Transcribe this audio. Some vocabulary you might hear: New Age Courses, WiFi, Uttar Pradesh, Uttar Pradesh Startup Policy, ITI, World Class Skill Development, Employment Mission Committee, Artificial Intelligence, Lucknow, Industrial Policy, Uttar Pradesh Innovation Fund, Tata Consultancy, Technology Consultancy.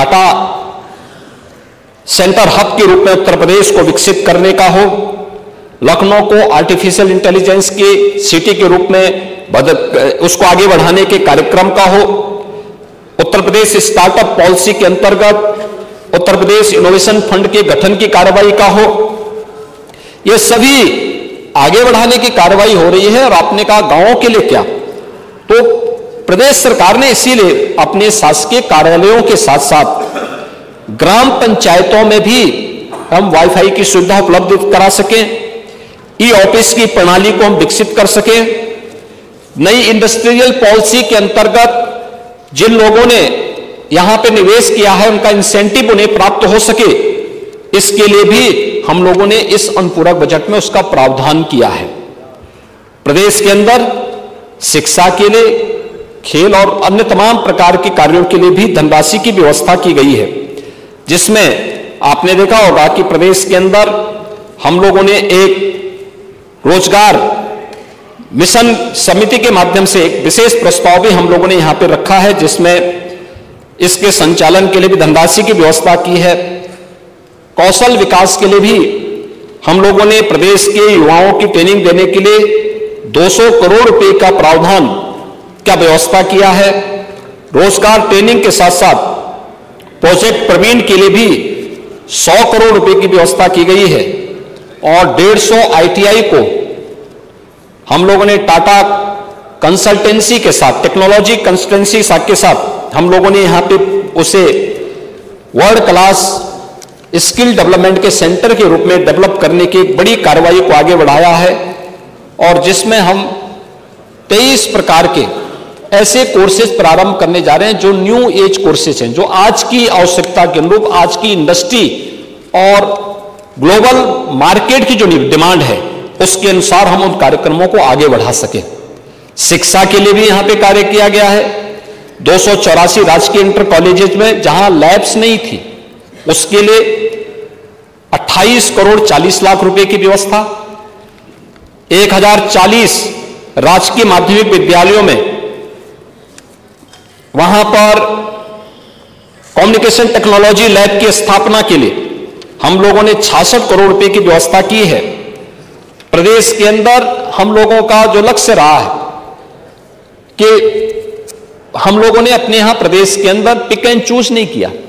Data centre hub के रूप में उत्तर प्रदेश को विकसित करने का हो, लखनऊ को आर्टिफिशियल इंटेलिजेंस की सिटी के रूप में उसको आगे बढ़ाने के कार्यक्रम का हो, उत्तर प्रदेश स्टार्टअप पॉलिसी के अंतर्गत उत्तर प्रदेश इनोवेशन फंड के गठन की कार्रवाई का हो, ये सभी आगे बढ़ाने की कार्रवाई हो रही है। और आपने कहा गांवों के लिए क्या, तो प्रदेश सरकार ने इसीलिए अपने शासकीय कार्यालयों के साथ साथ ग्राम पंचायतों में भी हम वाईफाई की सुविधा उपलब्ध करा सकें, ई-ऑफिस की प्रणाली को हम विकसित कर सकें। नई इंडस्ट्रियल पॉलिसी के अंतर्गत जिन लोगों ने यहां पे निवेश किया है उनका इंसेंटिव उन्हें प्राप्त हो सके, इसके लिए भी हम लोगों ने इस अनुपूरक बजट में उसका प्रावधान किया है। प्रदेश के अंदर शिक्षा के लिए, खेल और अन्य तमाम प्रकार के कार्यों के लिए भी धनराशि की व्यवस्था की गई है, जिसमें आपने देखा होगा कि प्रदेश के अंदर हम लोगों ने एक रोजगार मिशन समिति के माध्यम से एक विशेष प्रस्ताव भी हम लोगों ने यहां पर रखा है, जिसमें इसके संचालन के लिए भी धनराशि की व्यवस्था की है। कौशल विकास के लिए भी हम लोगों ने प्रदेश के युवाओं की ट्रेनिंग देने के लिए 200 करोड़ रुपए का प्रावधान क्या व्यवस्था किया है। रोजगार ट्रेनिंग के साथ साथ प्रोजेक्ट प्रवीण के लिए भी 100 करोड़ रुपए की व्यवस्था की गई है और 150 ITI को हम लोगों ने टाटा कंसल्टेंसी के साथ, टेक्नोलॉजी कंसल्टेंसी के साथ हम लोगों ने यहाँ पे उसे वर्ल्ड क्लास स्किल डेवलपमेंट के सेंटर के रूप में डेवलप करने की बड़ी कार्रवाई को आगे बढ़ाया है, और जिसमें हम 23 प्रकार के ऐसे कोर्सेज प्रारंभ करने जा रहे हैं जो न्यू एज कोर्सेज हैं, जो आज की आवश्यकता के अनुरूप आज की इंडस्ट्री और ग्लोबल मार्केट की जो डिमांड है उसके अनुसार हम उन कार्यक्रमों को आगे बढ़ा सकें। शिक्षा के लिए भी यहाँ पे कार्य किया गया है। 284 राजकीय इंटर कॉलेजेज में जहां लैब्स नहीं थी उसके लिए 28 करोड़ 40 लाख रुपए की व्यवस्था, 1040 राजकीय माध्यमिक विद्यालयों में वहां पर कम्युनिकेशन टेक्नोलॉजी लैब की स्थापना के लिए हम लोगों ने 66 करोड़ रुपए की व्यवस्था की है। प्रदेश के अंदर हम लोगों का जो लक्ष्य रहा है कि हम लोगों ने अपने यहां प्रदेश के अंदर पिक एंड चूज नहीं किया।